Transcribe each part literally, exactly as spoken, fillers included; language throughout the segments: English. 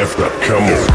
If not, come on.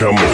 Come on.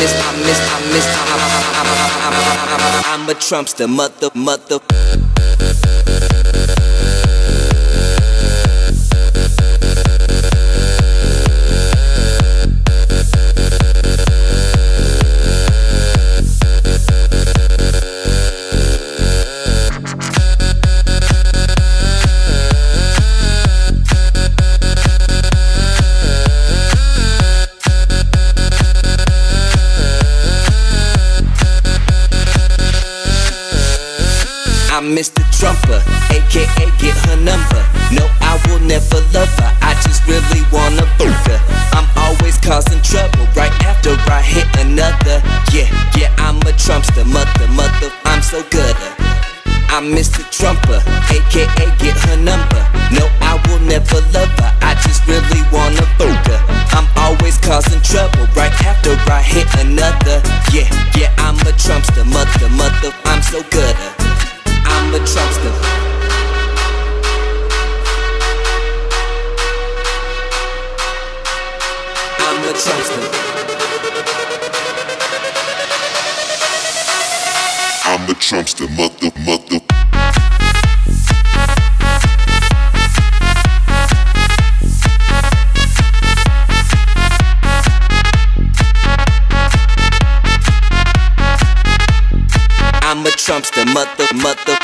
miss, I miss, I miss, I miss, I'm a Trumpster, mother, mother. Mister Trumper, A K A get her number. No, I will never love her, I just really wanna book her. I'm always causing trouble right after I hit another. Yeah, yeah, I'm a Trumpster, mother, mother, I'm so good. I'm Mister Trumper, A K A get her number. No, I will never love her, I just really wanna book her. I'm always causing trouble right after I hit another. Yeah, yeah, I'm a Trumpster, mother, mother, I'm so good. I'm a Trumpster. I'm a Trumpster. I'm a Trumpster, mother, mother. I'm a Trumpster, mother, mother.